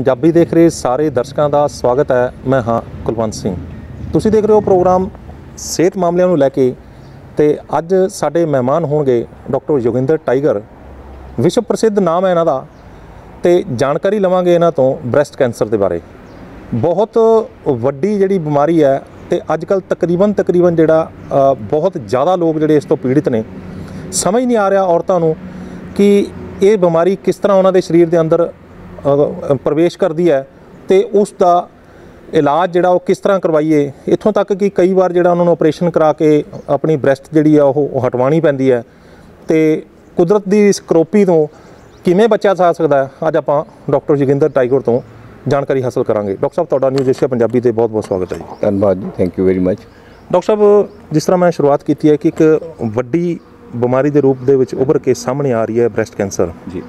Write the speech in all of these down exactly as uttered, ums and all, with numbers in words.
पंजाबी देख रहे सारे दर्शकों का स्वागत है। मैं हाँ कुलवंत सिंह, तुसी देख रहे हो प्रोग्राम सेहत मामलों को लैके। तो अज साडे मेहमान होंगे डॉक्टर योगिंदर टाइगर, विश्व प्रसिद्ध नाम है इन्हां दा। ते जानकारी लवांगे इन्हां तों ब्रैसट कैंसर के बारे, बहुत वड्डी जिहड़ी बीमारी है। तो अजकल तकरीबन तकरीबन जिहड़ा बहुत ज़्यादा लोग जिहड़े इस तों पीड़ित ने। समझ नहीं आ रहा औरतां नूं कि ये बीमारी किस तरह उन्होंने शरीर के अंदर प्रवेश करती है, तो उसका इलाज जो किस तरह करवाइए। इतों तक कि कई बार जो उन्होंने ऑपरेशन करा के अपनी ब्रैसट जी हटवानी पैंदी है। तो कुदरत की इस करोपी तो किमें बचा जा सकता है, अज आप डॉक्टर योगिंदर टाइगर तो जानकारी हासिल करांगे। डॉक्टर साहब, तुहाडा न्यूज़ एशिया पंजाबी ते बहुत बहुत स्वागत है जी। धन्यवाद जी, thank you very much. Doctor साहब, जिस तरह मैं शुरुआत की है कि एक वड्डी बीमारी के रूप के उभर के सामने आ रही है ब्रैसट कैंसर जी,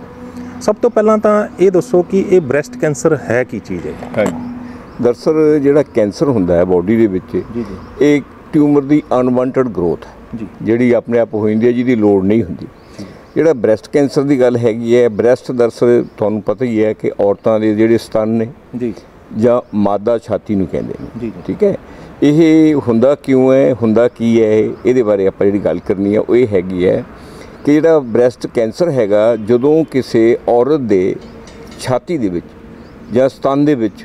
सब तो पहला तो ये दसो कि ये ब्रैसट कैंसर है की चीज़ है? हाँ जी, दरअसल जो कैंसर होंदा है बॉडी के विच, एक ट्यूमर की अनवांटेड ग्रोथ है जी, अपने आप हो जाती है, जिसकी लोड़ नहीं होंदी। जो ब्रैसट कैंसर की गल हैगी है, ब्रैसट दरअसल तुहानू पता ही है कि औरतों के जिहड़े स्तन ने जी या मादा छाती नूं कहते हैं, ठीक है। यह हुंदा क्यों है, हुंदा की है, ये बारे आपां जिहड़ी गल करनी है वो ये हैगी है कि जिहड़ा ब्रैसट कैंसर हैगा, जदों किसी औरत दे छाती दे विच जां स्तान दे विच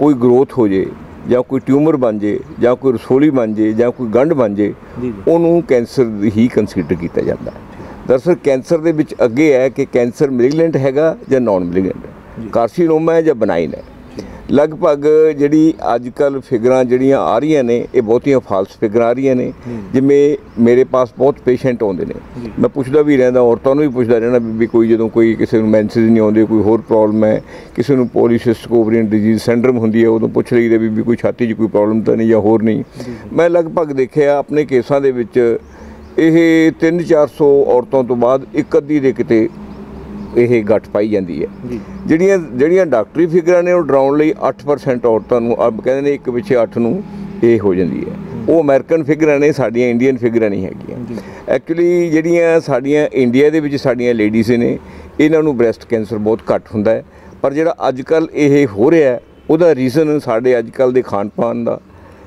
कोई ग्रोथ हो जाए, जां कोई ट्यूमर बन जाए, जां कोई रसोली बन जाए, जां कोई गंढ बन जाए, उन्होंने कैंसर ही कंसीडर किया जाता है। दरअसल कैंसर दे विच अगे है कि कैंसर मैलिगनेंट हैगा जां नॉन मैलिगनेंट, कार्सिनोमा है जां बनाइन है। लगभग जी अजकल फिगर जी आ रही ने, ये बहुतियाँ फाल्स फिगर आ रही ने। जिमें मेरे पास बहुत पेशेंट आते हैं, मैं पूछता भी रहता, औरतों भी पूछता रहना भी कोई जो कोई किसी को मैंसेज नहीं आते, कोई होर प्रॉब्लम है, किसी को पॉलीसिस्टिक ओवरियन डिजीज सिंड्रोम होंगी है, उदों पूछ लईदा भी कोई छाती कोई प्रॉब्लम तो नहीं या होर नहीं। मैं लगभग देखिया अपने केसा दे विच ये तीन चार सौ औरतों तो बाद एक अद्धी दे किते यह घट पाई जाती है। जिहड़ियां जिहड़ियां डॉक्टरी फिगरां ने डराउण लई अठ परसेंट औरतों नूं कहंदे ने एक पिछे अठ नूं यह हो जाती है। वो अमेरिकन फिगरां ने, साडियां इंडियन फिगरां नहीं हैगियां। एक्चुअली जिहड़ियां साडियां इंडिया दे विच साडियां लेडीज़ ने, इन्हां नूं ब्रैसट कैंसर बहुत घट हुंदा है। पर जिहड़ा अजकल यह हो रहा है, उहदा रीज़न साडे अजकल दे खाण पान दा,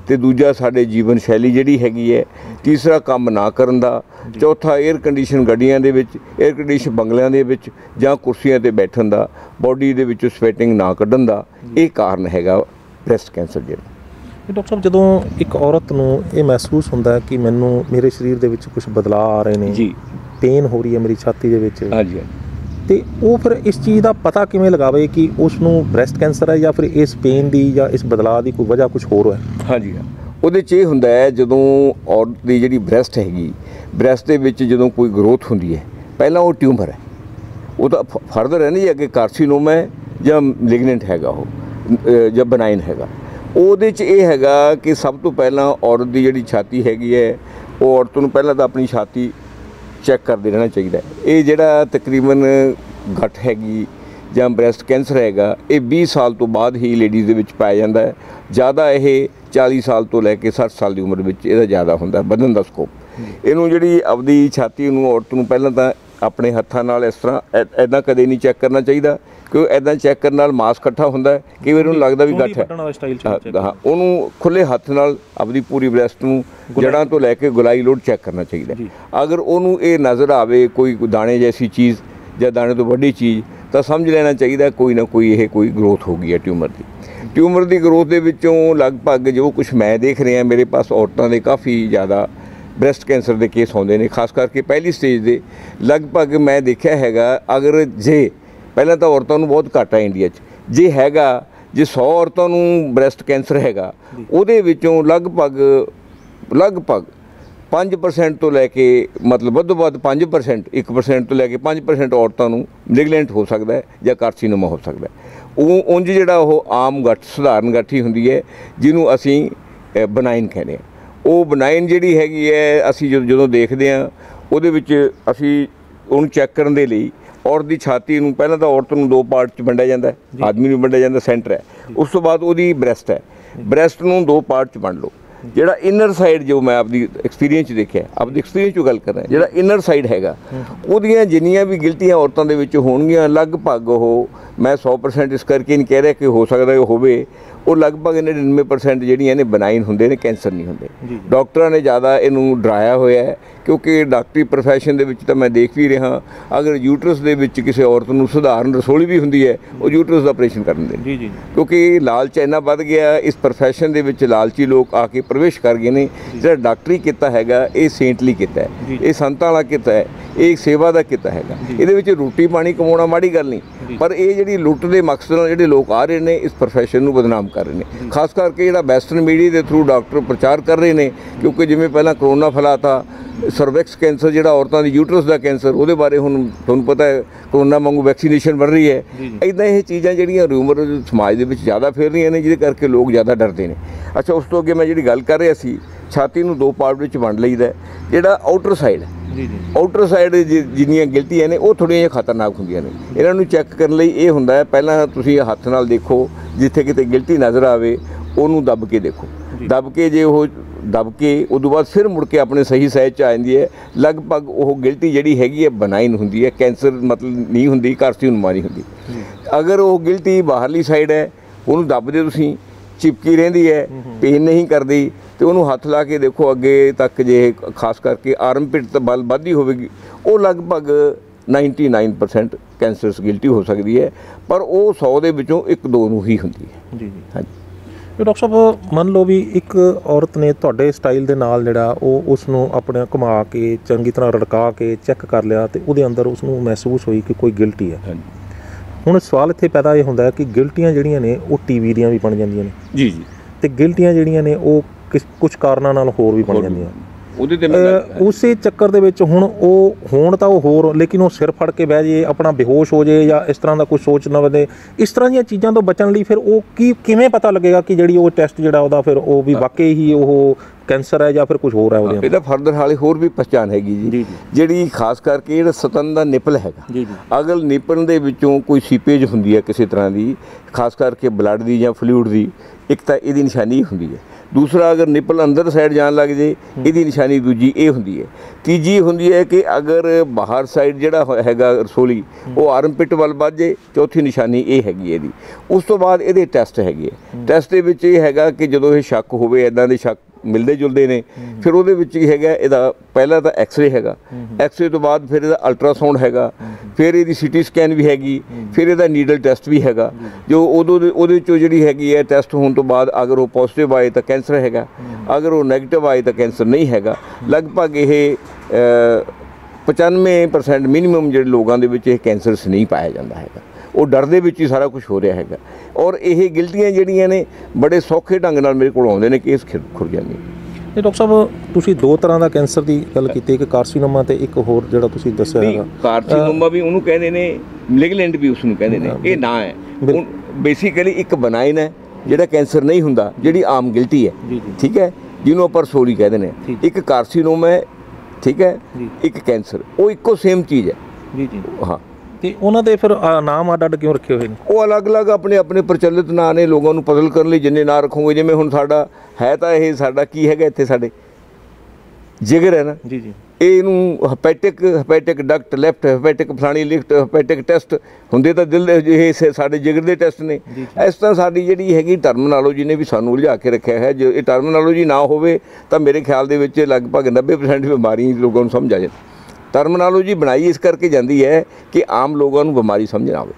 तो दूजा साढ़े जीवन शैली जी हैगी है, तीसरा काम ना करन दा, चौथा एयर कंडीशन गड्डियां दे विच, एयर कंडीशन बंगलों दे विच जां कुर्सियां ते बैठन दा, बॉडी दे विच स्वेटिंग ना कड्ढन दा, ये कारण हैगा ब्रैसट कैंसर। जो डॉक्टर साहब, जदों एक औरत नूं ये महसूस होंदा है कि मैनूं मेरे शरीर दे विच कुछ बदलाव आ रहे ने जी, पेन हो रही है मेरी छाती दे विच, हाँ जी, तो वो फिर इस चीज़ का पता किमें लगावे कि उसनू ब्रैसट कैंसर है या फिर इस पेन की या इस बदलाव की कोई वजह कुछ होर है? हाँ जी, उहदे च हुंदा है जदों औरत की जिहड़ी ब्रैसट हैगी, ब्रैसट दे विच जदों कोई ग्रोथ होंदी है, पहला वो ट्यूमर है, वो तो फर्दर है नहीं अगे कार्सिनोमा है जां मैलिगनेंट हैगा, वो जां बनाइन हैगा। उहदे च इह हैगा कि सब तो पहला औरत की जिहड़ी छाती हैगी है, वो औरत नूं पहला तां अपनी छाती चैक करते रहना चाहिए। ये जिहड़ा तकरीबन घट हैगी जां ब्रैसट कैंसर हैगा, ये बीस साल तो बाद ही लेडीज़ दे विच पाया जाता है। ज़्यादा ये चालीस साल तो लैके साठ साल की उम्र विच इहदा ज़्यादा हुंदा बधन दा स्कोप। इहनूं जिहड़ी अपनी छाती नूं औरत नूं पहलां तां अपने हत्थां नाल इस तरह इदां कदे नहीं चैक करना चाहिए, क्योंकि इदां चैक करन नाल मास इकट्ठा हुंदा है, कई वार उहनूं लगदा भी गठ है। हाँ, उहनूं खुले हत्थ नाल अपनी पूरी ब्रैसट नूं जड़ां तो लैके गुलाई लोड चैक करना चाहिए। अगर उहनूं ये नज़र आवे कोई दाने जैसी चीज़ जां दाने तो वड्डी चीज़, तो समझ लेना चाहिए कोई ना कोई यह कोई ग्रोथ हो गई है ट्यूमर की। ट्यूमर की ग्रोथ के विचों लगभग जो कुछ मैं देख रहा, मेरे पास औरतों के काफ़ी ज़्यादा ब्रैसट कैंसर के केस आते हैं, खास करके पहली स्टेज के। लगभग मैं देखा हैगा अगर जे पहला तो औरतों को बहुत घाटा इंडिया जे हैगा, जे सौ औरतों को ब्रैसट कैंसर हैगा, उहदे विचों लगभग लगभग पाँच परसेंट तो लैके मतलब वधो वध पाँच परसेंट एक परसेंट तो लैके पाँच परसेंट औरतों को मैलिगनेंट हो सकता है या कार्सिनोमा हो सकता है। वो उंज जिहड़ा वो आम गठ सधारण गठ ही हुंदी है, जिन्हों असी बनाइन कहने। वो बनाइन जिहड़ी हैगी है, असी जो जो देखते हैं उहदे विच असी उहनूं चैक करन दे लई ਔਰਤ ਦੀ ਛਾਤੀ ਨੂੰ ਪਹਿਲਾਂ ਤਾਂ ਔਰਤ ਨੂੰ ਦੋ ਪਾਰਟ 'ਚ ਵੰਡਿਆ ਜਾਂਦਾ, ਆਦਮੀ ਨੂੰ ਵੰਡਿਆ ਜਾਂਦਾ, ਸੈਂਟਰ ਹੈ, ਉਸ ਤੋਂ ਬਾਅਦ ਉਹਦੀ ਬ੍ਰੈਸਟ ਹੈ। ਬ੍ਰੈਸਟ ਨੂੰ ਦੋ ਪਾਰਟ 'ਚ ਵੰਡ ਲਓ, ਜਿਹੜਾ ਇਨਰ ਸਾਈਡ ਜੋ ਮੈਂ ਆਪਦੀ ਐਕਸਪੀਰੀਅੰਸ 'ਚ ਦੇਖਿਆ, ਆਪਦੀ ਐਕਸਪੀਰੀਅੰਸ 'ਚੋਂ ਗੱਲ ਕਰ ਰਿਹਾ, ਜਿਹੜਾ ਇਨਰ ਸਾਈਡ ਹੈਗਾ ਉਹਦੀਆਂ ਜਿੰਨੀਆਂ ਵੀ ਗਿਲਟੀਆਂ ਔਰਤਾਂ ਦੇ ਵਿੱਚ ਹੋਣਗੀਆਂ, ਲਗਭਗ ਉਹ मैं सौ परसेंट इस करके नहीं कह रहा कि हो सकता है होवे वो लगभग निन्यानवे परसेंट जिहड़ियां ने बनाइन हुंदे ने कैंसर नहीं हुंदे। डॉक्टरां ने ज़्यादा इनू डराया होया है क्योंकि डॉक्टरी प्रोफैशन दे विच तां मैं देख भी रहा अगर यूटरस दे विच किसी औरत नूं सधारण रसोली भी हुंदी है वो यूटरस दा ऑपरेशन कर दिंदे ने क्योंकि लालच इन्ना वध गया इस प्रोफैशन दे विच लालची लोग आके प्रवेश कर गए ने। जिहड़ा डॉक्टरी किता हैगा ये सेंटली किता है, ये संतां वाला किता है, ये सेवा दा किता हैगा। इहदे विच रोटी पाणी कमाउणा माड़ी गल नहीं पर ये जिहड़ी लुट्ट दे मकसद नाल जिहड़े लोग आ रहे ने इस प्रोफैशन नूं बदनाम कर रहे हैं। खास करके जिहड़ा वैस्टर्न मीडिया के थ्रू डॉक्टर प्रचार कर रहे हैं क्योंकि जिवें पहला करोना फैलाता सर्वैक्स कैंसर जिहड़ा औरतों दी यूटरस दा कैंसर उहदे बारे हुण तुहानूं पता है करोना वांगू वैक्सीनेशन बन रही है। इदां ये चीज़ां जिहड़ियां रूमर समाज दे विच ज़्यादा फैल रही ने जिहदे करके लोग ज़्यादा डरदे ने। अच्छा उस तो अगे मैं जिहड़ी गल कर रहा सी छाती नूं दो पार्ट विच वंड लईदा है जिहड़ा आउटर साइड आउटर साइड जिन्नियां गिल्टियां ने वो थोड़ियां खतरनाक हुंदियां ने। इन्हां नूं चैक करन लई ये हुंदा है पहलां तुसीं हत्थ नाल देखो जिथे किते गिल्टी नज़र आवे उहनूं दब के देखो दब के जे वो दब के उदों बाद फिर मुड़ के अपने सही साइज च आ जाती है लगभग वो गिल्टी जिहड़ी हैगी है बनाइन हुंदी है कैंसर मतलब नहीं हुंदी घरती बीमारी हुंदी। अगर वो गिल्टी बाहरली साइड है उहनूं दबदे तुसीं चिपकी रहिंदी है पेन नहीं करदी तो उन्होंने हाथ ला के देखो अगे तक जे खास करके आर्मपिट बल वाधी होगी वो लगभग नाइनटी नाइन परसेंट कैंसरस गिल्टी हो सकती है पर वो सौ के विचों एक दो नूं ही हुंदी है। जी जी हाँ जी डॉक्टर साहब मान लो भी एक औरत ने तुहाडे स्टाइल दे नाल जिहड़ा ओह उस नूं अपने घुमा के चंगी तरह रड़का के चैक कर लिया तो उहदे अंदर उस नूं महसूस हुई कि कोई गिल्टी है। हुण सवाल इत्थे पैदा ये हुंदा है कि गिल्टियां जिहड़ियां ने वो टीवी दियां भी बन जांदियां ने। जी जी ते गिल्टियां जिहड़ियां ने वो किस कुछ कारणों नाल होर भी बन जांदियां उस चक्कर दे विच हुण ओह होण तां ओह होर लेकिन ओह सिर फड़ के बह जाए अपना बेहोश हो जाए या इस तरह का कुछ सोच ना वधे इस तरह दीयां चीज़ां तो बचण लई फिर ओह की किवें पता लगेगा कि जिहड़ी ओह टैस्ट जिहड़ा ओहदा फिर ओह भी वाकई ही ओह कैंसर है या फिर कुछ होर है उहदे इहदा फर्दर हाले होर भी पहचान हैगी जी जिहड़ी खास करके जिहड़ा सतन दा निपल हैगा अगर निपल दे विचों कोई सीपेज हुंदी है किसी तरह दी खास करके ब्लड दी जां फ्लूइड दी एक तां इहदी निशानी हुंदी है दूसरा अगर निपल अंदर साइड जान लग जाए इहदी निशानी दूजी ये हुंदी है तीजी हुंदी है कि अगर बाहर साइड जिहड़ा हैगा रसोली वो आर्मपिट वल वध जाए चौथी निशानी ये हैगी इहदी। उस तो बाद इहदे टैस्ट हैगे टैस्ट दे विच ये हैगा कि जदों ये शक होवे इदां दे शक मिलते जुलते ने फिर वो है इहदा पहला तो एक्सरे हैगा एक्सरे तो बाद फिर इहदा अल्ट्रासाउंड हैगा फिर इहदी सीटी स्कैन भी हैगी फिर इहदा नीडल टैस्ट भी हैगा जो उदों उहदे चों जिहड़ी हैगी है टैस्ट होने तो बाद अगर वो पॉजिटिव आए तो कैंसर हैगा अगर वो नैगेटिव आए तो कैंसर नहीं हैगा। लगभग ये पचानवे परसेंट मिनीमम जिहड़े लोगों के कैंसरस नहीं पाया जाता हैगा वो डर दे विच ही सारा कुछ हो रहा हैगा और यह गिल्टियां जिहड़ियां ने बड़े सौखे ढंग नाल मेरे कोल आउंदे ने केस खुरजां ने। ये डॉक्टर साहब तुसीं दो तरह का कैंसर की गल कीती कि कार्सिनोमा ते एक होर जिहड़ा तुसीं दस्सिया हैगा कार्सिनोमा भी उहनूं कहंदे ने मैलिग्नेंट भी उसनूं कहंदे ने ये ना है बेसिकली एक बनाइन है जिहड़ा कैंसर नहीं हुंदा जिहड़ी आम गिल्टी है ठीक है जिहनूं आपां रसोली कहंदे ने एक कार्सिनोमा है ठीक है एक कैंसर वो इक्को सेम चीज़ है। जी जी हाँ ਤੇ ਉਹਨਾਂ ਦੇ ਫਿਰ ਨਾਮ ਅੱਡ ਅੱਡ ਕਿਉਂ ਰੱਖੇ ਹੋਏ ਨੇ ਉਹ ਅਲੱਗ ਅਲੱਗ ਆਪਣੇ ਆਪਣੇ ਪ੍ਰਚਲਿਤ ਨਾਂ ਨੇ ਲੋਕਾਂ ਨੂੰ ਪਜ਼ਲ ਕਰਨ ਲਈ ਜਿੰਨੇ ਨਾਂ ਰੱਖੋਗੇ ਜਿਵੇਂ ਹੁਣ ਸਾਡਾ ਹੈ ਤਾਂ ਇਹ ਸਾਡਾ ਕੀ ਹੈਗਾ ਇੱਥੇ ਸਾਡੇ ਜਿਗਰ ਹੈ ਨਾ ਜੀ ਜੀ ਇਹਨੂੰ ਹੈਪੈਟਿਕ ਹੈਪੈਟਿਕ ਡਕਟ ਲੈਫਟ ਹੈਪੈਟਿਕ ਫਲਾਣੀ ਲਿਫਟ ਹੈਪੈਟਿਕ ਟੈਸਟ ਹੁੰਦੇ ਤਾਂ ਦਿਲ ਇਹ ਸਾਡੇ ਜਿਗਰ ਦੇ ਟੈਸਟ ਨੇ। ਇਸ ਤਰ੍ਹਾਂ ਸਾਡੀ ਜਿਹੜੀ ਹੈਗੀ ਟਰਮੀਨੋਲੋਜੀ ਨੇ ਵੀ ਸਾਨੂੰ ਉਲਝਾ ਕੇ ਰੱਖਿਆ ਹੈ। ਜੇ ਇਹ ਟਰਮੀਨੋਲੋਜੀ ਨਾ ਹੋਵੇ ਤਾਂ ਮੇਰੇ ਖਿਆਲ ਦੇ ਵਿੱਚ ਲਗਭਗ ਨੱਬੇ ਪਰਸੈਂਟ ਬਿਮਾਰੀ ਲੋਕਾਂ ਨੂੰ ਸਮਝ ਆ ਜਾਂਦੀ। टर्मिनोलॉजी बनाई इस करके जाती है कि आम लोगों को बीमारी समझ ना आवे।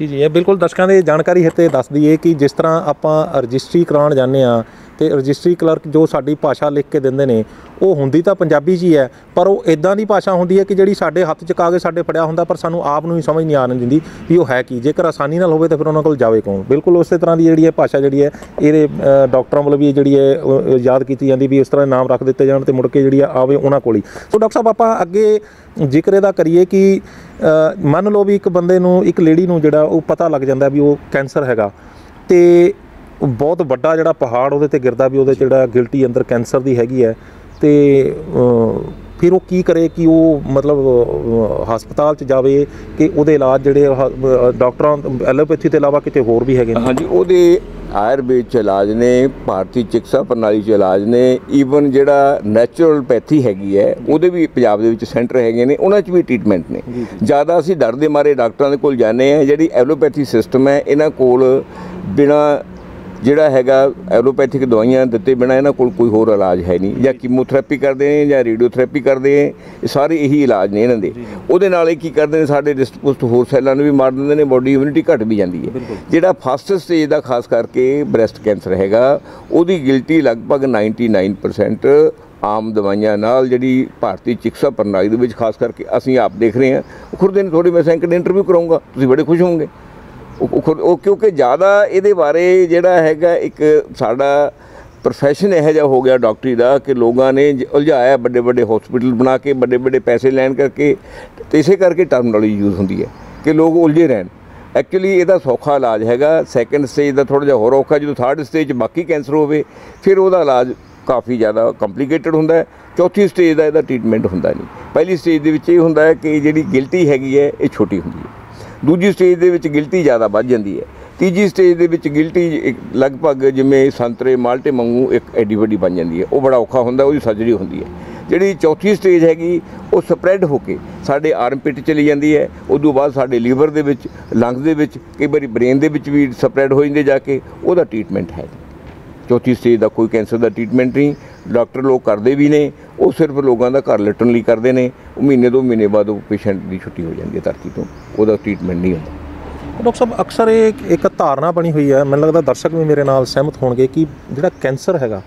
जी जी बिल्कुल दर्शकों की जानकारी हिते दस दीए कि जिस तरह आप रजिस्ट्री कराने जाने आ ते रजिस्ट्री क्लर्क जो साड़ी भाषा लिख के देंदे ने वो हुंदी तां पंजाबी जी है पर वो इदां दी भाषा हुंदी है कि जिहड़ी साडे हत्थ च कागज़ साडे फड़िया हुंदा पर सानूं आप नूं ही समझ नहीं आण दिंदी कि वो है की जेकर आसानी नाल होवे तां फिर उन्हां कोल जावे कौन। बिल्कुल उस तरह की जिहड़ी है भाषा जिहड़ी है इहदे डॉक्टरां वालों भी जिहड़ी है याद कीती जांदी भी इस तरह नाम रख दित्ते जाण ते मुड़ के जिहड़ी आवे उन्हां कोल ही। सो डॉक्टर साहब आपां अगे जिक्र इहदा करिए कि ਮੰਨ ਲਓ भी एक बंदे नूं एक लेडी नूं जिहड़ा ओह पता लग जांदा भी ओह कैंसर हैगा ते बहुत ਵੱਡਾ ਜਿਹੜਾ ਪਹਾੜ ਉਹਦੇ ਤੇ ਗਿਰਦਾ ਵੀ ਉਹਦੇ ਜਿਹੜਾ ਗਿਲਟੀ ਅੰਦਰ ਕੈਂਸਰ ਦੀ ਹੈਗੀ ਹੈ ਤੇ ਫਿਰ ਉਹ ਕੀ ਕਰੇ ਕਿ ਉਹ ਮਤਲਬ ਹਸਪਤਾਲ ਚ ਜਾਵੇ ਕਿ ਉਹਦੇ ਇਲਾਜ ਜਿਹੜੇ ਡਾਕਟਰਾਂ ਐਲੋਪੈਥੀ ਤੋਂ ਇਲਾਵਾ ਕਿਤੇ ਹੋਰ ਵੀ ਹੈਗੇ। ਹਾਂਜੀ ਉਹਦੇ आयुर्वेद च इलाज ने, भारतीय चिकित्सा प्रणाली च इलाज ने, ईवन जिहड़ा नैचुरलपैथी हैगी है उहदे भी पंजाब दे विच सेंटर हैगे ने, उन्हां च भी ट्रीटमेंट ने। ज़्यादा असीं डर दे मारे डॉक्टरां दे कोल जाने आ। जिहड़ी एलोपैथी सिस्टम है इन्हां कोल बिना जिहड़ा हैगा एलोपैथिक दवाइयां दित्ते बिना इन्हां कोल कोई होर इलाज है नहीं, जां कीमोथेरेपी करदे ने जां रेडियोथेरेपी करदे ने, सारे यही इलाज ने इन्हां दे। उहदे नाल इह की करदे ने, साडे रिस्ट पुस्ट होर सैलां नूं भी मार दिंदे ने, बॉडी इम्यूनिटी घट भी जांदी है। जिहड़ा फास्ट स्टेज दा खास करके ब्रैस्ट कैंसर हैगा उहदी गिल्टी लगभग निन्यानवे परसेंट आम दवाइयां नाल जिहड़ी भारतीय चिकित्सा प्रणाली दे विच खास करके असीं आप देख रहे हां। खुरदे ने थोड़ी मैं सैंकड़े इंटरव्यू कराऊंगा, तुसीं बड़े खुश होवोगे। क्योंकि ज़्यादा ये बारे जोड़ा हैगा एक साड़ा प्रोफैशन यह हो गया डॉक्टरी का कि लोगों ने उलझाया, बड़े बड़े हॉस्पिटल बना के बड़े बड़े पैसे लैन करके, तो इस करके टर्मनोलॉजी यूज़ होती है कि लोग उलझे रहन। एक्चुअली यदा सौखा इलाज है, सैकेंड स्टेज का थोड़ा जि होर औखा, जो थर्ड स्टेज बाकी कैंसर हो फिर वह इलाज काफ़ी ज़्यादा कॉम्प्लीकेटेड होंदा है। चौथी स्टेज का यदा ट्रीटमेंट होंदा नहीं। पहली स्टेज के होंदा है कि जिहड़ी गिल्टी हैगी है ये छोटी होंदी है, दूजी स्टेज दे विच गिल्टी ज़्यादा बढ़ जाती है, तीजी स्टेज दे विच गिल्टी लगभग जिमें संतरे माल्टे वांगू एक एडी वड्डी बन जाती है, वह बड़ा औखा होंदा, उसकी सर्जरी होंदी है। जिहड़ी चौथी स्टेज हैगी वो स्प्रैड होकर साढ़े आर्मपिट चली जाती है, उदों बाद साढ़े लीवर दे विच, लंग्स दे विच, कई बार ब्रेन दे विच भी स्प्रैड हो जाते जाके। वह ट्रीटमेंट है चौथी स्टेज का कोई कैंसर का ट्रीटमेंट नहीं, डॉक्टर लोग करते भी ने, वह सिर्फ लोगों का घर लट्टन लिए करते हैं। महीने दो महीने बाद वो पेशेंट की छुट्टी हो जाती है धरती तो, वह ट्रीटमेंट नहीं होता। डॉक्टर साहब अक्सर एक एक धारणा बनी हुई है, मैं लगता दर्शक भी मेरे नाल सहमत होंगे कि जिहड़ा कैंसर हैगा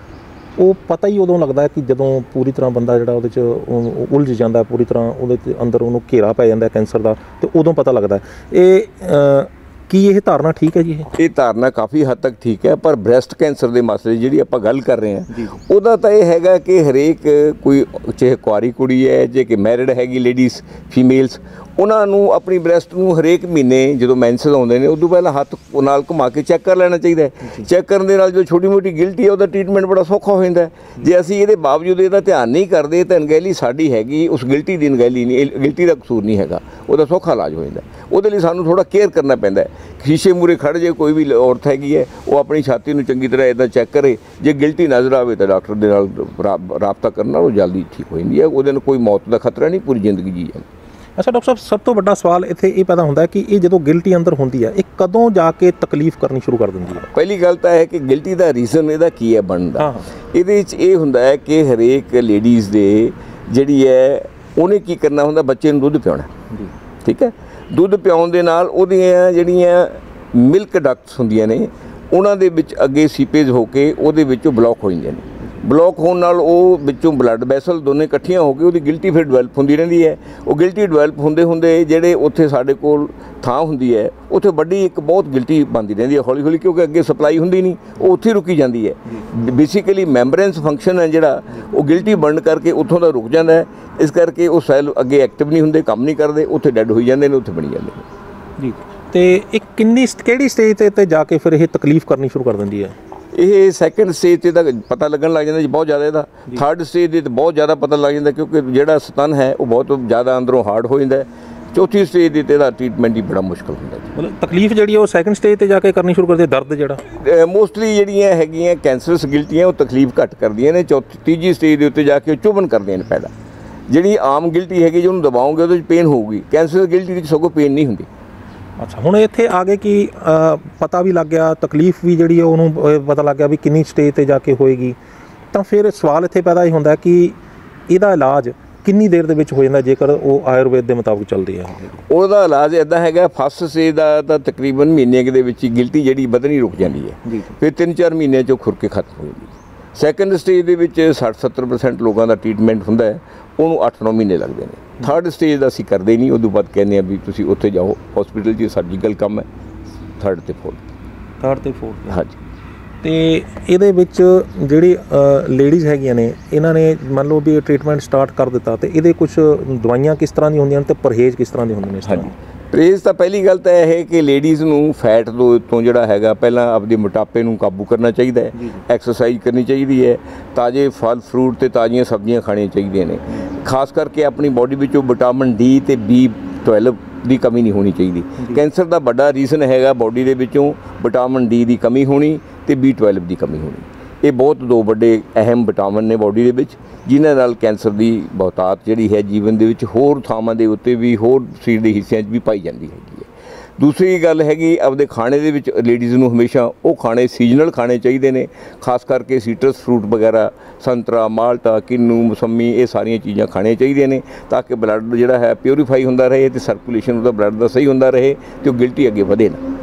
वो पता ही उदों लगता है कि जदों पूरी तरह बंदा जिहड़ा उहदे च उलझ जाता है, पूरी तरह उहदे अंदर उहनूं घेरा पै जांदा कैंसर का, तो उदों पता लगता है। ये की यह धारणा ठीक है जी? ये धारणा काफ़ी हद तक ठीक है, पर ब्रैसट कैंसर के मसले जी आप गल कर रहे हैं वह तो यह है कि हरेक कोई चाहे कुआरी कुड़ी है जे कि मैरिड हैगी लेडीज़ फीमेल्स, उन्होंने अपनी ब्रैसट को हरेक महीने जो मैंस आते हैं उदों पहला हाथ नाल घुमा के चैक कर लेना चाहिए। चैक करने जो छोटी मोटी गिल्टी है वह ट्रीटमेंट बड़ा सौखा हो जाता है। जे असी ये बावजूद यदा ध्यान नहीं करते तो अनगहली साड़ी हैगी, उस गिल्टी की अनगहली नहीं, गिल्टी का कसूर नहीं है, वह सौखा इलाज हो जाता है। वो सूँ थोड़ा केयर करना पैदा है। शीशे मूहरे खड़ जे कोई भी औरत हैगी है वो अपनी छाती नूं चंगी तरह इदां चैक करे, जे गिल्टी नज़र आवे तो डॉक्टर दे नाल राबता करना, वो जल्दी ठीक हो जाती है। उहदे नाल कोई मौत का खतरा नहीं, पूरी जिंदगी जी जाए। अच्छा डॉक्टर साहब, सब तो बड़ा सवाल इत्थे ये पैदा होंदा है कि ये जो गिल्टी अंदर होंदी है ये कदों जाके तकलीफ करनी शुरू कर दिंदी है? पहली गल तां है कि गिल्टी दा रीज़न इहदा की है बनदा, इहदे विच इह हुंदा है कि हरेक लेडीज़ दे जिहड़ी है उहने की करना हुंदा, बच्चे नूं दुध पिआउणा, ठीक है। ਦੁੱਧ ਪਿਆਉਣ ਦੇ ਨਾਲ ਉਹਦੀਆਂ ਜਿਹੜੀਆਂ ਮਿਲਕ ਡਕਟਸ ਹੁੰਦੀਆਂ ਨੇ ਉਹਨਾਂ ਦੇ ਵਿੱਚ ਅੱਗੇ ਸੀਪੇਜ ਹੋ ਕੇ ਉਹਦੇ ਵਿੱਚੋਂ ਬਲੌਕ ਹੋ ਜਾਂਦੇ ਨੇ। ਬਲੌਕ ਹੋਣ ਨਾਲ ਉਹ ਵਿੱਚੋਂ ਬਲੱਡ ਵੈਸਲ ਦੋਨੇ ਇਕੱਠੀਆਂ ਹੋ ਕੇ ਉਹਦੀ ਗਿਲਟੀ ਫਿਰ ਡਿਵੈਲਪ ਹੁੰਦੀ ਰਹਿੰਦੀ ਹੈ। ਉਹ ਗਿਲਟੀ ਡਿਵੈਲਪ ਹੁੰਦੇ ਹੁੰਦੇ ਜਿਹੜੇ ਉੱਥੇ ਸਾਡੇ ਕੋਲ ਥਾਂ ਹੁੰਦੀ ਹੈ ਉੱਥੇ ਵੱਡੀ ਇੱਕ ਬਹੁਤ ਗਿਲਟੀ ਬਣਦੀ ਰਹਿੰਦੀ ਹੈ ਹੌਲੀ ਹੌਲੀ, ਕਿਉਂਕਿ ਅੱਗੇ ਸਪਲਾਈ ਹੁੰਦੀ ਨਹੀਂ, ਉਹ ਉੱਥੇ ਰੁਕੀ ਜਾਂਦੀ ਹੈ। ਬੇਸਿਕਲੀ ਮੈਂਬਰੈਂਸ ਫੰਕਸ਼ਨ ਹੈ ਜਿਹੜਾ ਉਹ ਗਿਲਟੀ ਬਰਨ ਕਰਕੇ ਉੱਥੋਂ ਦਾ ਰੁਕ ਜਾਂਦਾ ਹੈ, ਇਸ ਕਰਕੇ ਉਹ ਸੈੱਲ ਅੱਗੇ ਐਕਟਿਵ ਨਹੀਂ ਹੁੰਦੇ, ਕੰਮ ਨਹੀਂ ਕਰਦੇ, ਉੱਥੇ ਡੈੱਡ ਹੋਈ ਜਾਂਦੇ ਨੇ, ਉੱਥੇ ਬਣੀ ਜਾਂਦੇ ਨੇ। ਜੀ ਤੇ ਇਹ ਕਿੰਨੀ ਕਿਹੜੀ ਸਟੇਜ ਤੇ ਜਾ ਕੇ ਫਿਰ ਇਹ ਤਕਲੀਫ ਕਰਨੀ ਸ਼ੁਰੂ ਕਰ ਦਿੰਦੀ ਹੈ? ये सैकेंड स्टेज से तो पता लगन लग जाता जी बहुत ज़्यादा, यदा थर्ड स्टेज से तो बहुत ज़्यादा पता लग जाता, क्योंकि जोड़ा स्तन है वो बहुत ज़्यादा अंदरों हार्ड हो जाता है। चौथी स्टेज से तो ट्रीटमेंट ही बड़ा मुश्किल होता है। मतलब तकलीफ जी वो सैकेंड स्टेज से जाके करनी शुरू करते, दर्द जोड़ा मोस्टली जोड़िया है कैंसरस गिल्टियाँ वो तकलीफ घट कर दी ने, चौथी तीजी स्टेज के उत्ते जाके चुभन कर दें पैदा। जी आम गिल्टी हैगी जो दबाओगे वो पेन होगी, कैंसरस गिल्टी सगों पेन नहीं होंगी। अच्छा हुण इत्थे आ गए कि पता भी लग गया, तकलीफ भी जिहड़ी उहनूं पता लग गया भी किन्नी स्टेज ते जाके होएगी, तो फिर सवाल इत्थे पैदा ही हुंदा कि इहदा इलाज किन्नी देर दे विच हो जांदा जेकर वह आयुर्वेद के मुताबिक चलदी है? उहदा इलाज इदां हैगा फर्स्ट स्टेज दा तां तकरीबन महीने के दे विच ही गिल्टी जिहड़ी बदनी रुक जांदी है, फिर तीन चार महीने चो खुरके खत्म हो जांदी। सैकेंड स्टेज दे विच साठ सत्तर परसेंट लोगों का ट्रीटमेंट हुंदा है, ਉਹਨੂੰ आठ नौ ਮਹੀਨੇ लगते हैं। थर्ड स्टेज का ਅਸੀਂ ਕਰਦੇ नहीं, ਉਦੋਂ ਬਾਅਦ ਕਹਿੰਦੇ ਆ ਵੀ ਤੁਸੀਂ ਉੱਥੇ ਜਾਓ ਹਸਪੀਟਲ 'ਚ ਸਰਜੀਕਲ ਕੰਮ है। थर्ड ਤੇ फोर्थ थर्ड ਤੇ फोर्थ ਹਾਂਜੀ। ਤੇ ਇਹਦੇ ਵਿੱਚ ਜਿਹੜੀ ਲੇਡੀਜ਼ ਹੈਗੀਆਂ ਨੇ ਇਹਨਾਂ ਨੇ ਮੰਨ ਲਓ ਵੀ ਟ੍ਰੀਟਮੈਂਟ ਸਟਾਰਟ ਕਰ ਦਿੱਤਾ ਤੇ ਇਹਦੇ ਕੁਝ ਦਵਾਈਆਂ ਕਿਸ ਤਰ੍ਹਾਂ ਦੀਆਂ ਹੁੰਦੀਆਂ ਨੇ ਤੇ ਪਰਹੇਜ਼ ਕਿਸ ਤਰ੍ਹਾਂ ਦੇ ਹੁੰਦੇ ਨੇ? ਹਾਂਜੀ ਪਰਹੇਜ਼ ਤਾਂ ਪਹਿਲੀ ਗੱਲ ਤਾਂ ਇਹ ਹੈ ਕਿ ਲੇਡੀਜ਼ ਨੂੰ ਫੈਟ ਤੋਂ ਜਿਹੜਾ ਹੈਗਾ ਪਹਿਲਾਂ ਆਪਦੇ ਮੋਟਾਪੇ ਨੂੰ ਕਾਬੂ ਕਰਨਾ ਚਾਹੀਦਾ ਹੈ, ਐਕਸਰਸਾਈਜ਼ ਕਰਨੀ ਚਾਹੀਦੀ ਹੈ, ਤਾਜ਼ੇ ਫਲ ਫਰੂਟ ਤੇ ਤਾਜ਼ੀਆਂ ਸਬਜ਼ੀਆਂ ਖਾਣੀਆਂ ਚਾਹੀਦੀਆਂ ਨੇ। ਖਾਸ ਕਰਕੇ ਆਪਣੀ ਬੋਡੀ ਵਿੱਚੋਂ ਵਿਟਾਮਿਨ ਡੀ ਤੇ ਬੀ ਬਾਰਾਂ ਦੀ ਕਮੀ ਨਹੀਂ ਹੋਣੀ ਚਾਹੀਦੀ। ਕੈਂਸਰ ਦਾ ਵੱਡਾ ਰੀਜ਼ਨ ਹੈਗਾ ਬੋਡੀ ਦੇ ਵਿੱਚੋਂ ਵਿਟਾਮਿਨ ਡੀ ਦੀ ਕਮੀ ਹੋਣੀ तो बी ट्वेल्व की कमी होनी। ये बहुत दो बड़े अहम विटामिन ने बॉडी के जिन्हों कैंसर की बहुतात जी है जीवन के होर थावां दे उत्ते भी होर शरीर के हिस्सों भी पाई जाती है। दूसरी गल हैगी अपने खाने दे विच लेडीज़ नूं हमेशा वो खाने सीजनल खाने चाहिए ने, खास करके सीट्रस फ्रूट वगैरह संतरा माल्टा किन्नू मौसमी ये सारिया चीज़ा खाने चाहिए ने ताकि ब्लड जिहड़ा है प्योरीफाई होंदा रहे तो सर्कुलेशन उहदा ब्लड का सही होंदा रहे तो गिल्टी अगे वधे ना।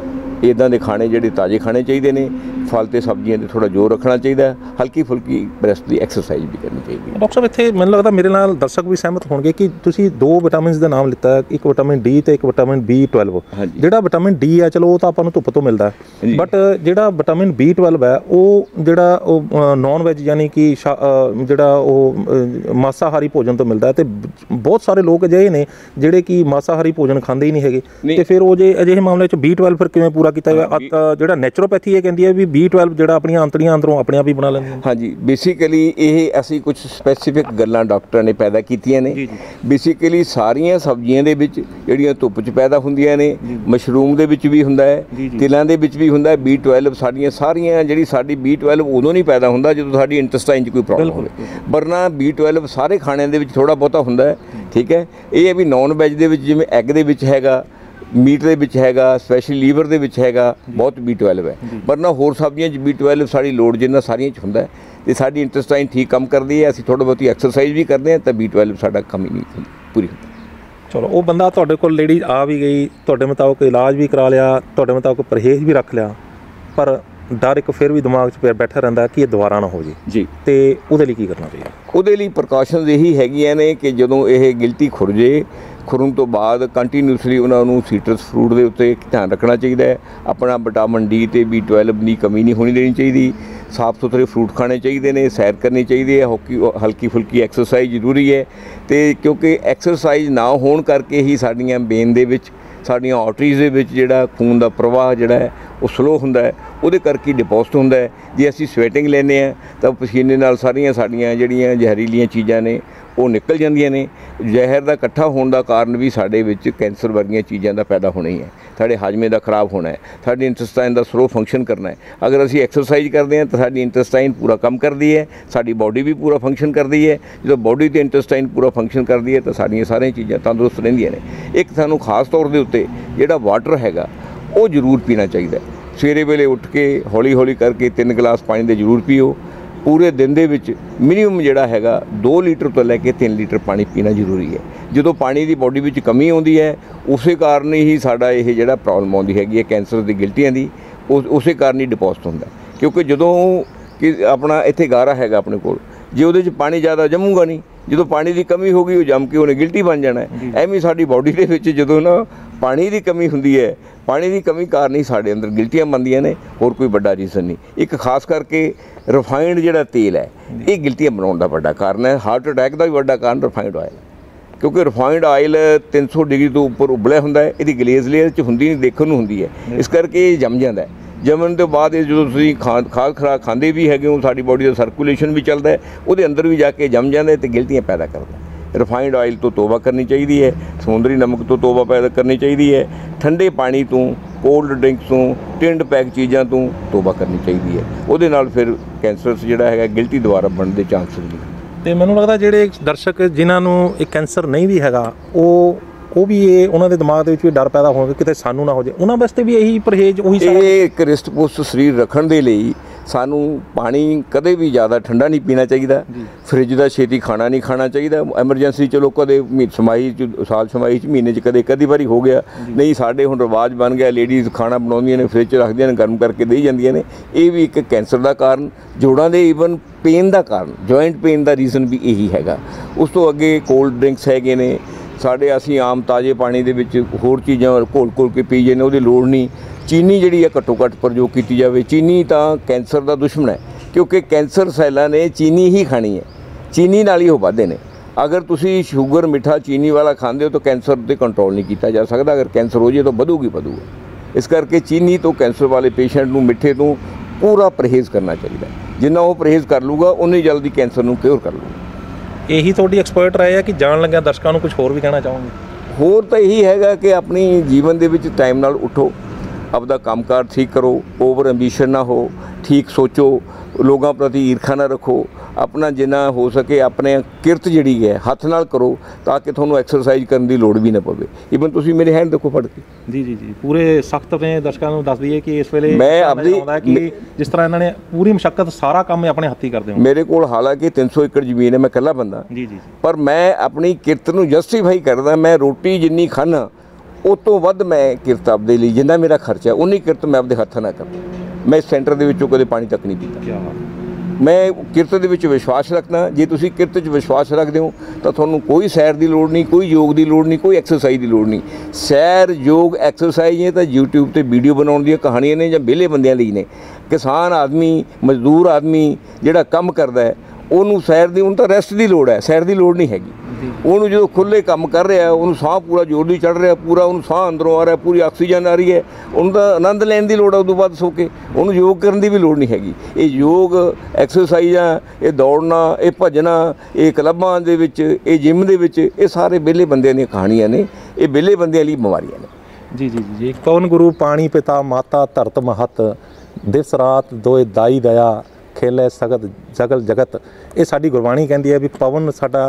इदां दे खाने जिहड़े ताज़े खाने चाहिए ने, फल ते सब्जियां ते थोड़ा जोर रखना चाहिए, हल्की फुल्की ब्रेस्ट की एक्सरसाइज भी करनी चाहिए। डॉक्टर साहब इत्थे मैनूं लगदा मेरे नाल दर्शक भी सहमत होणगे कि तुसीं दो विटामिन्स दा नाम लिता, एक विटामिन डी ते एक विटामिन बी ट्वेल्व। जिहड़ा विटामिन डी है चलो वो तां आपां नूं धुप्प तों मिलदा है, बट जिहड़ा विटामिन बी ट्वेल्व है वो जिहड़ा नॉन वैज यानी कि जिहड़ा वो मांसाहारी भोजन तों मिलदा है। ते बहुत सारे लोग अजिहे ने जिहड़े कि मांसाहारी भोजन खांदे ही नहीं हैगे ते फिर वो जे अजिहे मामले च बी ट्वेल्व फिर किवें पूरा कीता जाएगा? जिहड़ा नैचुरोपैथी है कहंदी है भी बी ट्वेल्व ਜਿਹੜਾ ਆਪਣੀਆਂ ਅੰਤੜੀਆਂ ਅੰਦਰੋਂ ਆਪਣੇ ਆਪ ਹੀ ਬਣਾ ਲੈਂਦੇ। ਹਾਂਜੀ, ਬੇਸਿਕਲੀ ਇਹ ਅਸੀਂ ਕੁਝ ਸਪੈਸੀਫਿਕ ਗੱਲਾਂ ਡਾਕਟਰਾਂ ਨੇ ਪੈਦਾ ਕੀਤੀਆਂ ਨੇ। ਬੇਸਿਕਲੀ ਸਾਰੀਆਂ ਸਬਜ਼ੀਆਂ ਦੇ ਵਿੱਚ ਜਿਹੜੀਆਂ ਧੁੱਪ 'ਚ ਪੈਦਾ ਹੁੰਦੀਆਂ ਨੇ, ਮਸ਼ਰੂਮ ਦੇ ਵਿੱਚ ਵੀ ਹੁੰਦਾ ਹੈ, ਤਿਲਾਂ ਦੇ ਵਿੱਚ ਵੀ ਹੁੰਦਾ ਹੈ, ਬੀ ਟਵੈਲਵ ਸਾਡੀਆਂ ਸਾਰੀਆਂ ਜਿਹੜੀ ਸਾਡੀ ਬੀ ਟਵੈਲਵ ਉਦੋਂ ਨਹੀਂ ਪੈਦਾ ਹੁੰਦਾ ਜਦੋਂ ਸਾਡੀ ਇੰਟੈਸਟਾਈਨ 'ਚ ਕੋਈ ਪ੍ਰੋਬਲਮ ਹੋਵੇ, ਵਰਨਾ ਬੀ ਟਵੈਲਵ ਸਾਰੇ ਖਾਣਿਆਂ ਦੇ ਵਿੱਚ ਥੋੜਾ ਬਹੁਤਾ ਹੁੰਦਾ ਹੈ। ਠੀਕ ਹੈ, ਇਹ ਹੈ ਵੀ ਨੌਨ ਵੈਜ ਦੇ ਵਿੱਚ ਜਿਵੇਂ ਐਗ ਦੇ ਵਿੱਚ ਹੈਗਾ, मीट के हैगा, स्पैशली लीवर के हैगा, बहुत बी ट्वेल्व है, वरना होर सब्जियों में बी ट्वेल्व साड़ी लोड जिन्ना सारिया होंदा है तो साड़ी इंटेस्टाइन ठीक कम करती है। असीं थोड़ी बहुत एक्सरसाइज भी करते हैं तो बी ट्वेल्व साड़ा कमी नहीं पूरी होंदी। चलो वो बंदा तुहाडे कोल लेडी आ भी गई, तुहाडे मुताबिक इलाज भी करा लिया, तुहाडे मुताबिक परहेज भी रख लिया, पर डर एक फिर भी दिमाग च बैठा रहिंदा कि ये दोबारा ना हो जाए जी, तो उहदे लई की करना चाहिए? उहदे लई प्रकाशनस यही हैगियां ने कि जदों यह गिल्टी खुर जाए खुरन तो बाद कंटीन्यूसली उन्होंने सीट्रस फ्रूट के उत्ते ध्यान रखना चाहिए, अपना विटामिन डी तो बी ट्वेल्व की कमी नहीं होनी देनी चाहिए, साफ सुथरे फ्रूट खाने चाहिए ने, सैर करनी चाहिए है, हॉकी हल्की फुल्की एक्सरसाइज जरूरी है तो क्योंकि एक्सरसाइज ना होने करके ही साड़ियाँ बेन दे विच साड़ियाँ ऑटरीज़ दे विच जिहड़ा खून का प्रवाह जिहड़ा है वो स्लो हुंदा है, उहदे करके डिपोजिट हुंदा है। जे असीं स्वेटिंग लैंदे आ तां पसीने नाल सारियां साड़ियां जिहड़ियां जहरीलियां चीज़ां ने वो निकल जांदियां ने। जहर दा इकट्ठा होण दा कारण भी साडे विच कैंसर वर्गियां चीज़ां दा पैदा होना ही है, साडे हाजमे दा खराब होना है, साडे इंटेस्टाइन दा स्लो फंक्शन करना है। अगर असीं एक्सरसाइज करदे आ तां साडी इंटेस्टाइन पूरा काम करदी है, साडी बॉडी भी पूरा फंक्शन करदी है, जदों बॉडी ते इंटेस्टाइन पूरा फंक्शन करदी है तां साडियां सारियां चीज़ां तंदुरुस्त रहिंदियां ने। एक सानूं खास तौर दे उत्ते जिहड़ा वाटर हैगा वो जरूर पीना चाहिए, सवेरे वेले उठ के हौली हौली करके तीन गिलास पानी दे जरूर पीओ। पूरे दिन दे विच मिनिमम जिहड़ा हैगा दो लीटर तो लैके तीन लीटर पानी पीना जरूरी है। जो पानी की बॉडी विच कमी आउंदी है उस कारण ही साडा यह जिहड़ा प्रॉब्लम आउंदी हैगी है कैंसर दी गिल्टियां दी, उस कारण ही डिपोजिट हुंदा क्योंकि जदों कि अपना इत्थे गारा हैगा अपने कोल जे उहदे च पानी ज़्यादा जमूगा नहीं, जो पानी की कमी होगी वो जम के उन्हें गिल्टी बन जाना है। एवं साडी बॉडी दे विच जदों ना पानी की कमी होंदी है, पानी की कमी कारण ही साढ़े अंदर गिल्टियां बनदियां ने, होर कोई बड़ा रीज़न नहीं। एक खास करके रिफाइंड जिहड़ा तेल है ये गिल्टियां बनाउण दा बड़ा कारण है, हार्ट अटैक का भी बड़ा कारण रिफाइंड ऑयल है क्योंकि रिफाइंड ऑयल तीन सौ डिग्री तो उपर उबलिया हुंदा है, इसदी ग्लेज लेयर च हुंदी नहीं देखण नूं हुंदी है, इस करके ये जम जांदा है। जमन तो बाद जो तुसीं खा खाद खुराक खाते भी हैगे हो साडी बॉडी का सर्कुलेशन भी चलता है, वो अंदर भी जाके जम जाता है तो गिल्टियां पैदा करता है। रिफाइंड ऑयल तो तौबा करनी चाहिए है, समुद्री नमक तो तौबा पैदा करनी चाहिए है, ठंडे पानी तो कोल्ड ड्रिंक्स तो टिंड पैक चीज़ों तो तौबा करनी चाहिए है, उहदे नाल फिर कैंसर जिहड़ा है गिल्टी दुबारा बनने के चांस नहीं। तो मैनूं लगदा जिहड़े दर्शक जिन्हों कैंसर नहीं भी हैगा वो ਉਹ ਵੀ ਇਹ ਉਹਨਾਂ ਦੇ ਦਿਮਾਗ ਦੇ ਵਿੱਚ ਵੀ ਡਰ ਪੈਦਾ ਹੋਵੇ ਕਿਤੇ ਸਾਨੂੰ ਨਾ ਹੋ ਜਾਏ, ਉਹਨਾਂ ਵਾਸਤੇ ਵੀ ਇਹੀ ਪਰਹੇਜ਼ ਉਹੀ ਸਾਰਾ ਇਹ ਇੱਕ ਰਿਸਟ ਪੁਸ਼ਟ ਸਰੀਰ ਰੱਖਣ ਦੇ ਲਈ ਸਾਨੂੰ ਪਾਣੀ ਕਦੇ ਵੀ ਜ਼ਿਆਦਾ ਠੰਡਾ ਨਹੀਂ ਪੀਣਾ ਚਾਹੀਦਾ, ਫ੍ਰਿਜ ਦਾ ਛੇਤੀ ਖਾਣਾ ਨਹੀਂ ਖਾਣਾ ਚਾਹੀਦਾ। ਐਮਰਜੈਂਸੀ ਚਲੋ ਕਦੇ ਸਮਾਈ 'ਚ ਸਾਲ ਸਮਾਈ 'ਚ ਮਹੀਨੇ 'ਚ ਕਦੇ ਕਦੀ ਵਾਰੀ ਹੋ ਗਿਆ, ਨਹੀਂ ਸਾਡੇ ਹੁਣ ਰਿਵਾਜ ਬਣ ਗਿਆ, ਲੇਡੀਜ਼ ਖਾਣਾ ਬਣਾਉਂਦੀਆਂ ਨੇ ਫ੍ਰਿਜ 'ਚ ਰੱਖਦੀਆਂ ਨੇ ਗਰਮ ਕਰਕੇ ਦੇਈ ਜਾਂਦੀਆਂ ਨੇ। ਇਹ ਵੀ ਇੱਕ ਕੈਂਸਰ ਦਾ ਕਾਰਨ, ਜੋੜਾਂ ਦੇ ਈਵਨ ਪੇਨ ਦਾ ਕਾਰਨ, ਜੁਆਇੰਟ ਪੇਨ ਦਾ ਰੀਜ਼ਨ ਵੀ ਇਹੀ ਹੈਗਾ। ਉਸ ਤੋਂ ਅੱਗੇ ਕੋਲਡ ਡਰਿੰਕਸ ਹੈਗੇ ਨੇ साढ़े असी आम ताज़े पानी के होर चीज़ा घोल घोल के पी जाने, वो लोड़ नहीं। चीनी जी घट्टो घट्ट प्रयोग की जाए, चीनी तो कैंसर का दुश्मन है क्योंकि कैंसर सैलां ने चीनी ही खानी है, चीनी नाल ही वो वाधे ने। अगर तुसी शुगर मिठा चीनी वाला खाते हो तो कैंसर पर कंट्रोल नहीं किया जा सकता, अगर कैंसर हो जाए तो वधूगी वधूगा। इस करके चीनी तो कैंसर वाले पेशेंट नूं मिठे तो पूरा परहेज़ करना चाहिए, जिन्ना वो परहेज़ कर लूगा उन्नी जल्दी कैंसर नूं क्योर कर लूगा। यही थोड़ी एक्सपर्ट राय है कि जान लग्या दर्शकों को कुछ होर भी कहना चाहूँगी? होर तो यही है कि अपनी जीवन के टाइम नाल उठो, अपना कामकाज ठीक करो, ओवर एम्बिशन ना हो, ठीक सोचो, लोगों प्रति ईरखा ना रखो, अपना जिन्ना हो सके अपने किरत जिहड़ी है हथ नाल करो ताकि तुहानू एक्सरसाइज करने की लड़ भी ना पवे। ईवन तुसीं मेरे हैंड देखो फड़ के जी जी जी पूरे सख्त अपने दर्शकों को दस दिए कि इस वेले मैं अपनी जिस तरह इन्होंने पूरी मशक्कत सारा काम अपने हथी करते हो। मेरे को हालांकि तीन सौ एकड़ जमीन है, मैं कला बंदा जी जी पर मैं अपनी किरत नूं जस्टिफाई करदा। मैं रोटी जिन्नी खाना उस तो वध मैं किरत आपदे लिए जिन्ना मेरा खर्चा उन्नी किरत मैं आपदे हत्थां ना करदा। मैं सेंटर दे विचों कदे पानी तक नहीं पीता। मैं किरत दे विच विश्वास रखना। जे तुसीं किरत च विश्वास रखदे हो तां तुहानूं कोई सैर दी लोड़ नहीं, कोई योग दी लोड़ नहीं, कोई एक्सरसाइज दी लोड़ नहीं। सैर योग एक्सरसाइज ये तां यूट्यूब ते वीडियो बनाउण दीयां कहाणीआं ने जां विहले बंदियां लई ने। किसान आदमी मजदूर आदमी जिहड़ा काम करदा है ਉਹਨੂੰ ਸੈਰ ਦੀ ਉਹਨੂੰ ਤਾਂ ਰੈਸਟ ਦੀ ਲੋੜ ਹੈ, ਸੈਰ ਦੀ ਲੋੜ ਨਹੀਂ ਹੈਗੀ। ਉਹਨੂੰ ਜਦੋਂ ਖੁੱਲ੍ਹੇ ਕੰਮ ਕਰ ਰਿਹਾ ਉਹਨੂੰ ਸਾਹ ਪੂਰਾ ਜ਼ੋਰ ਦੀ ਚੜ੍ਹ ਰਿਹਾ, ਪੂਰਾ ਉਹਨੂੰ ਸਾਹ ਅੰਦਰੋਂ ਆ ਰਿਹਾ, ਪੂਰੀ ਆਕਸੀਜਨ ਆ ਰਹੀ ਹੈ, ਉਹਨੂੰ ਤਾਂ ਆਨੰਦ ਲੈਣ ਦੀ ਲੋੜ ਹੈ। ਉਦੋਂ ਬਾਅਦ ਸੋ ਕੇ ਉਹਨੂੰ ਯੋਗ ਕਰਨ ਦੀ ਵੀ ਲੋੜ ਨਹੀਂ ਹੈਗੀ। ਇਹ ਯੋਗ ਐਕਸਰਸਾਈਜ਼ਾਂ, ਇਹ ਦੌੜਨਾ, ਇਹ ਭੱਜਣਾ, ਇਹ ਕਲੱਬਾਂ ਦੇ ਵਿੱਚ, ਇਹ ਜਿੰਮ ਦੇ ਵਿੱਚ, ਇਹ ਸਾਰੇ ਵਿਹਲੇ ਬੰਦਿਆਂ ਦੀਆਂ ਕਹਾਣੀਆਂ ਨੇ, ਇਹ ਵਿਹਲੇ ਬੰਦਿਆਂ ਲਈ ਬਿਮਾਰੀਆਂ ਨੇ। ਜੀ ਜੀ ਜੀ ਕੌਣ ਗੁਰੂ ਪਾਣੀ ਪਿਤਾ ਮਾਤਾ ਧਰਤ ਮਹਤ ਦਿਵਸ ਰਾਤ ਦੋਏ ਦਾਈ ਦਇਆ खेले सगत जगल जगत। ये साड़ी गुरबाणी कहती है भी पवन साडा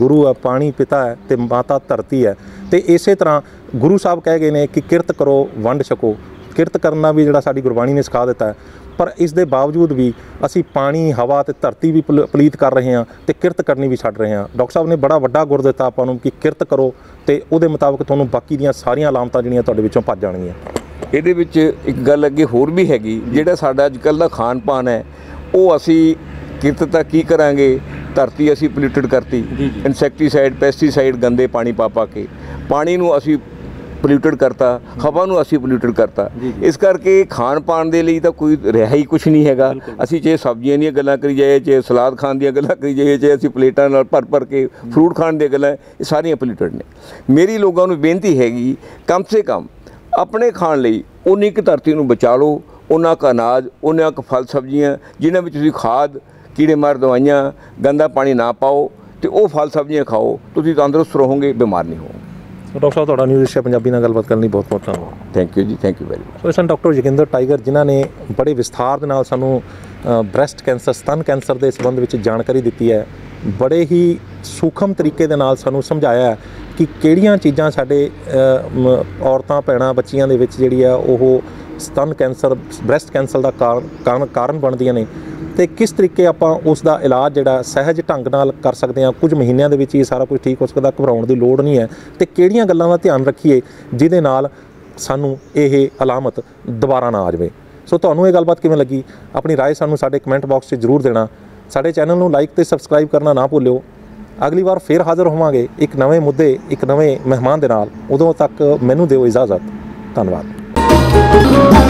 गुरु है, पानी पिता है ते माता धरती है। तो इस तरह गुरु साहब कह गए हैं कि किरत करो वंड छको। किरत करना भी जिहड़ा साड़ी गुरबाणी ने सिखा दिता है, पर इस दे बावजूद भी असी पानी हवा ते धरती भी पलीत कर रहे हैं तो किरत करनी भी छड्ड रहे हैं। डॉक्टर साहब ने बड़ा वड्डा गुर दिता आपां कि किरत करो तो उहदे मुताबिक तुहानूं बाकी दियां सारियां अलामतां जिहड़ियां तुहाडे विचों भज जाणगीਆਂ। ਇਹਦੇ ਵਿੱਚ ਇੱਕ ਗੱਲ ਅੱਗੇ ਹੋਰ ਵੀ ਹੈਗੀ, ਜਿਹੜਾ ਸਾਡਾ ਅੱਜ ਕੱਲ੍ਹ ਦਾ ਖਾਣ ਪਾਣ ਹੈ ਉਹ ਅਸੀਂ ਕਿਰਤ ਤਾਂ ਕੀ ਕਰਾਂਗੇ, ਧਰਤੀ ਅਸੀਂ ਪੋਲਿਊਟਡ ਕਰਤੀ। ਇਨਸੈਕਟੀਸਾਈਡ ਪੈਸਟੀਸਾਈਡ ਗੰਦੇ ਪਾਣੀ ਪਾ ਪਾ ਕੇ ਪਾਣੀ ਨੂੰ ਅਸੀਂ ਪੋਲਿਊਟਡ ਕਰਤਾ, ਹਵਾ ਨੂੰ ਅਸੀਂ ਪੋਲਿਊਟਡ ਕਰਤਾ। ਇਸ ਕਰਕੇ ਖਾਣ ਪਾਣ ਦੇ ਲਈ ਤਾਂ ਕੋਈ ਰਿਹਾ ਹੀ ਕੁਛ ਨਹੀਂ ਹੈਗਾ। ਅਸੀਂ ਜੇ ਸਬਜ਼ੀਆਂ ਦੀਆਂ ਗੱਲਾਂ ਕਰੀ ਜਾਈਏ, ਜੇ ਸਲਾਦ ਖਾਣ ਦੀਆਂ ਗੱਲਾਂ ਕਰੀ ਜਾਈਏ, ਜੇ ਅਸੀਂ ਪਲੇਟਾਂ ਨਾਲ ਭਰ ਭਰ ਕੇ ਫਰੂਟ ਖਾਣ ਦੀਆਂ ਗੱਲਾਂ, ਇਹ ਸਾਰੀਆਂ ਪੋਲਿਊਟਡ ਨੇ। ਮੇਰੀ ਲੋਕਾਂ ਨੂੰ ਬੇਨਤੀ ਹੈਗੀ ਕਮ ਸੇ ਕਮ ਆਪਣੇ ਖਾਣ ਲਈ ਉਨੀ ਕੁ ਧਰਤੀ ਨੂੰ ਬਚਾ ਲਓ। ਉਹਨਾਂ ਕੁ ਅਨਾਜ, ਉਹਨਾਂ ਕੁ ਫਲ ਸਬਜ਼ੀਆਂ ਜਿਨ੍ਹਾਂ ਵਿੱਚ ਤੁਸੀਂ ਖਾਦ ਕੀੜੇ ਮਾਰ ਦਵਾਈਆਂ ਗੰਦਾ ਪਾਣੀ ਨਾ ਪਾਓ ਅਤੇ ਉਹ ਫਲ ਸਬਜ਼ੀਆਂ ਖਾਓ, ਤੁਸੀਂ ਤੰਦਰੁਸਤ ਰਹੋਗੇ, ਬਿਮਾਰ ਨਹੀਂ ਹੋਵੋਗੇ। डॉक्टर साहब थोड़ा न्यूज़ एशिया पंजाबी नाल गलबात करनी बहुत बहुत धन्यवाद। थैंक यू जी, थैंक यू वेरी मच। सो सन डॉक्टर योगिंदर टाइगर जिन्हां ने बड़े विस्तार दे नाल सानूं ब्रैस्ट कैंसर स्तन कैंसर के संबंध में जानकारी दी है। बड़े ही सूखम तरीके दे नाल सानूं समझाया है कि किहड़ियां चीज़ां साडे औरतां पैणां बच्चियां दे विच जिहड़ी आ ओह स्तन कैंसर ब्रैस्ट कैंसर का कारण कारण बनदियां ने ते किस तरीके आपां उस दा इलाज जिहड़ा सहज ढंग नाल कर सकते हैं। कुछ महीनों के ही सारा कुछ ठीक हो सकता, घबराउण दी लोड़ नहीं है। तो किहड़ियां गल्लां दा ध्यान रखिए जिहदे नाल सानूं इह अलामत दोबारा ना आ जावे। सो तुहानूं इह गलबात किवें लगी, अपनी राय सानूं साडे कमेंट बॉक्स 'च जरूर देना। साडे चैनल नूं लाइक ते सबसक्राइब करना ना भुल्लिओ। अगली बार फिर हाज़र होवांगे एक नवे मुद्दे एक नवे मेहमान दे नाल। उदों तक मैनूं दिओ इजाज़त। धन्नवाद।